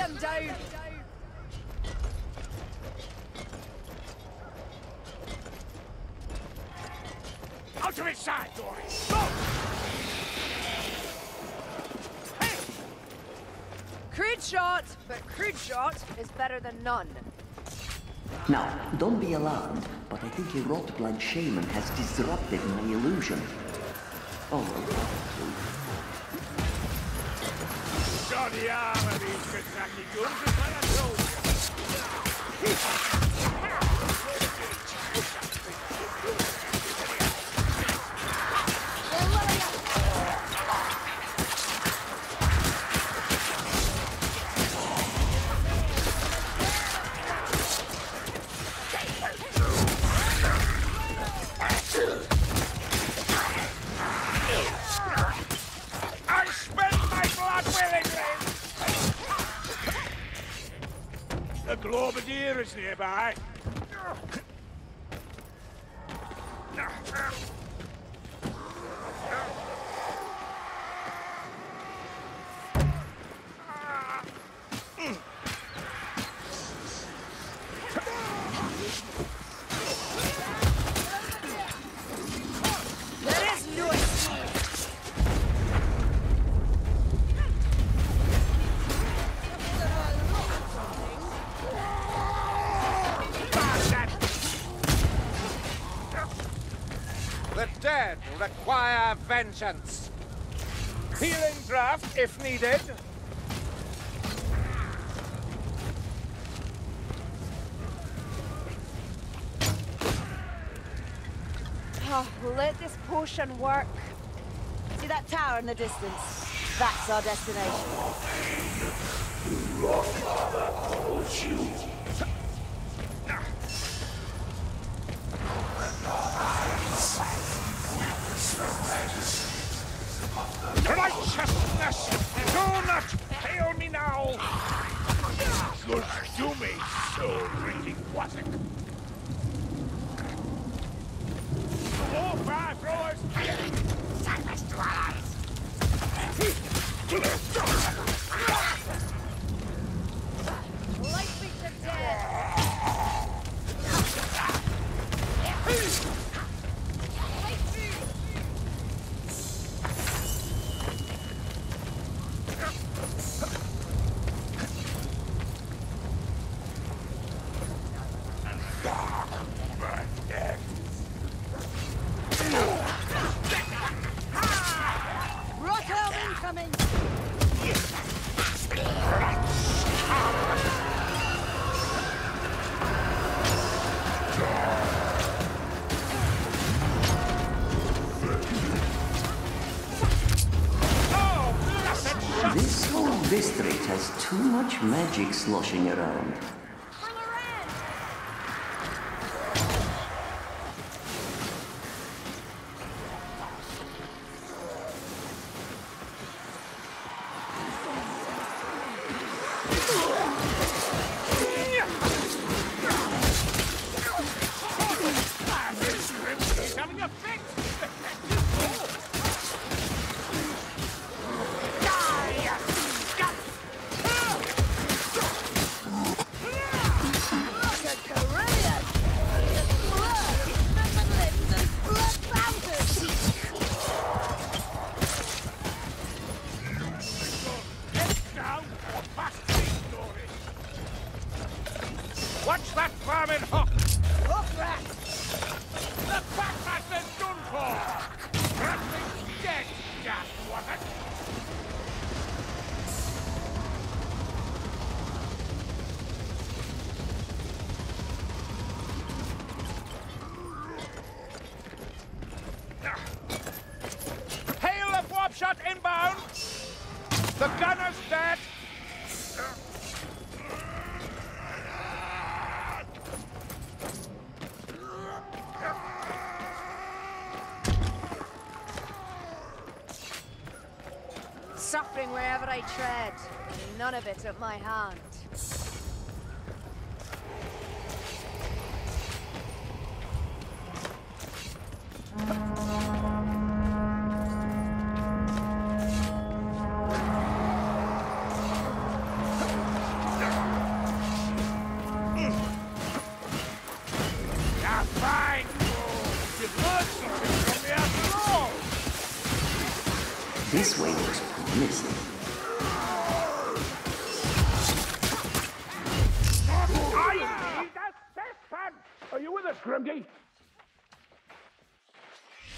them down! Out of his side, Dory! Go! Hey! Crude shot, but crude shot is better than none. Now, don't be alarmed, but I think a rot-blood shaman has disrupted my illusion. Oh, the arm of these Kentucky goons is like a I spent my blood willingly! The Globadier is nearby. The dead require vengeance. Healing draft if needed. Oh, let this potion work. See that tower in the distance? That's our destination. The rock father holds you. Righteousness, do not fail me now! Good to me, soul-reading Wattic. All fire throwers! Silence to our eyes! Light me to death! This whole district has too much magic sloshing around. Watch that farming hook! Hook that! The Packmaster's done for! Bradley's dead, Jack Wattic! Hail of warp shot inbound! The gunner's dead! Suffering wherever I tread, none of it at my hand. This way looks missing. Are you with us, Grimgy?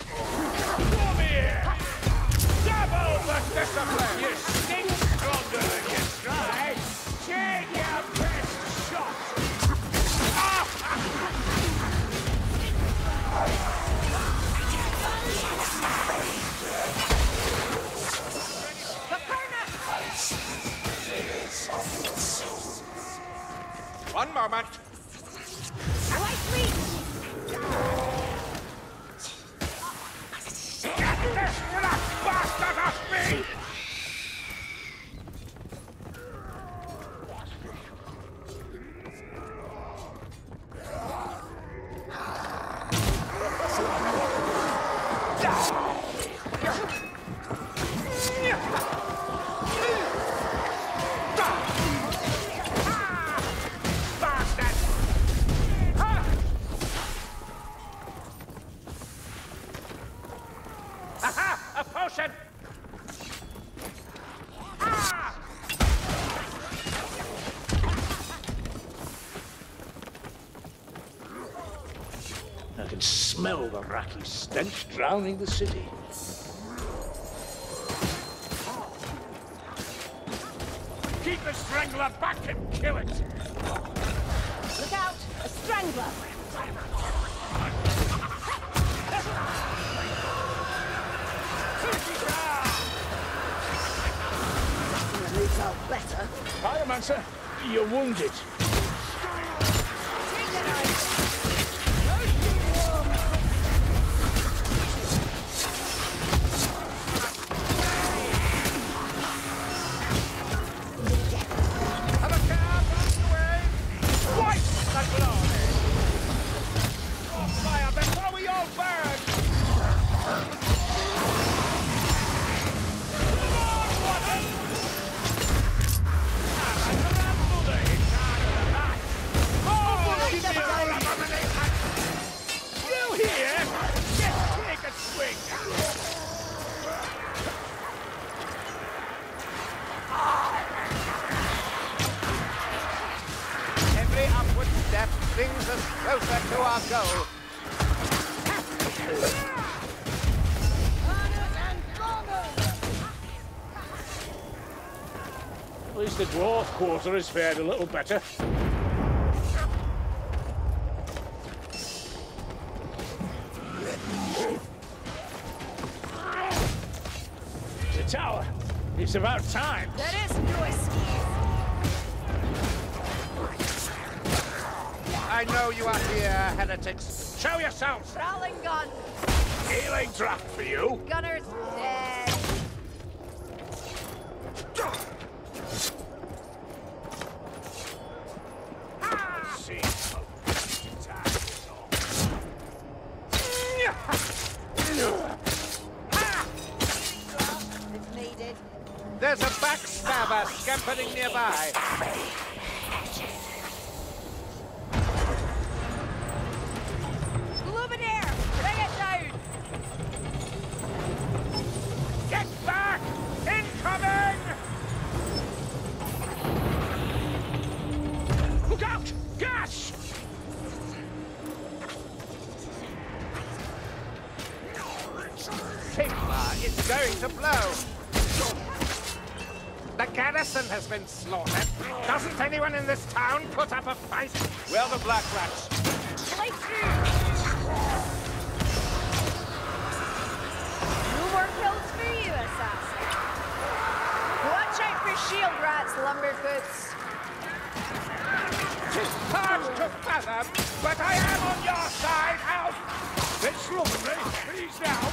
Come here! Double the discipline! You stink! Stronger than you try! Take your best shot! One moment! Smell the rocky stench drowning the city. Keep the strangler back and kill it! Look out! A strangler! These are better. Pyromancer, you're wounded. Take the knife! At least the dwarf quarter has fared a little better. The tower. It's about time. That is noise. I know you are here, heretics. Show yourselves. Prowling gun. Healing draft for you. Gunner's dead. There's a backstabber scampering nearby. Luminaire, bring it down! Get back! Incoming! Look out! Gas! Sigma is going to blow! The garrison has been slaughtered. Doesn't anyone in this town put up a fight? Where are the black rats? No more kills for you, assassin. Watch out for shield rats, lumbercoots. 'Tis hard to fathom, but I am on your side, Alf. This luminary, please down.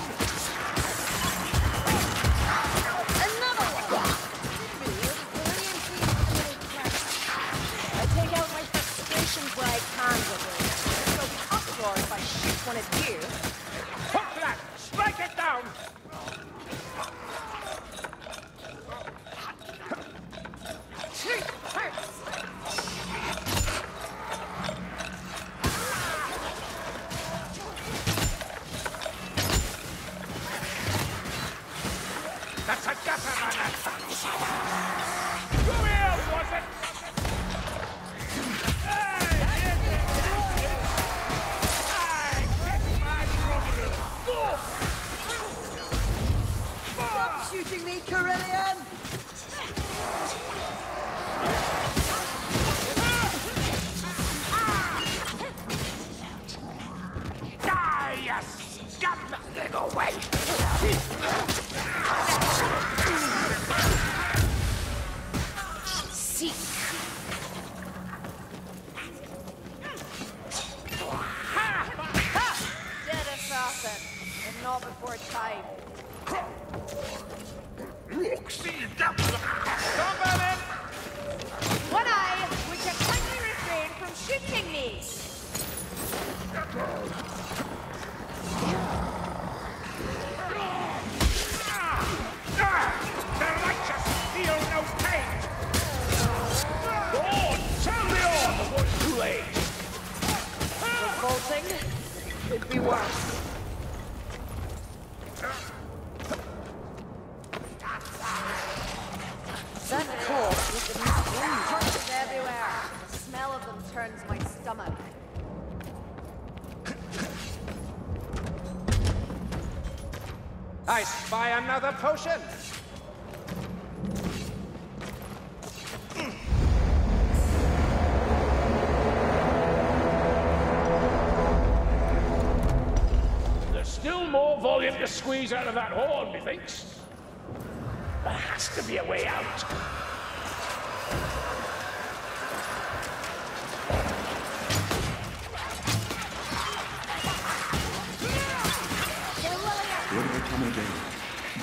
One of you. Hook that! Strike it down! It hurts! Look at these green bugs everywhere. The smell of them turns my stomach. I spy another potion! There's still more volume to squeeze out of that horn, methinks. There has to be a way out.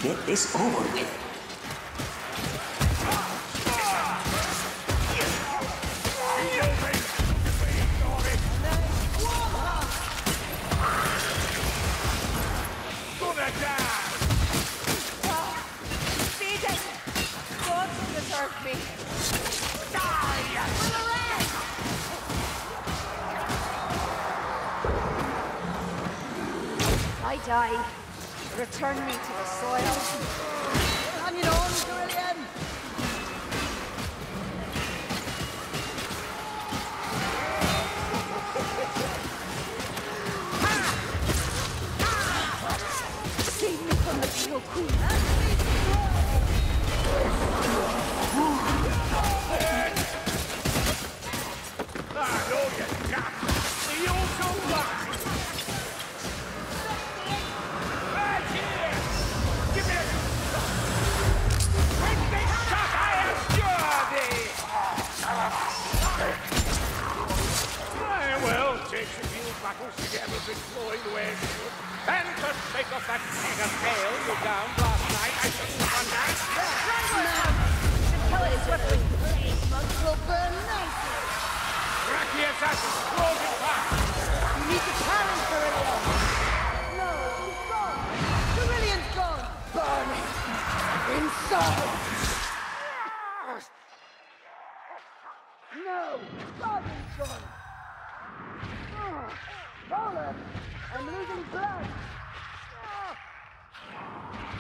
Get this over with. I die. Return me to the soil. Hang it on, Carillion! Save me from the Pale Queen! I know you got it! You don't lie! Together been flowing the way it should. And to shake off that keg of ale you downed last night, I shouldn't run down. Tell us what we play, mugs will burn nicely. Brachius has exploded back. You need to challenge Carillion. No, he's gone. Carillion's gone. Burn it. Inside. No, Carillion's gone. Roland, I'm losing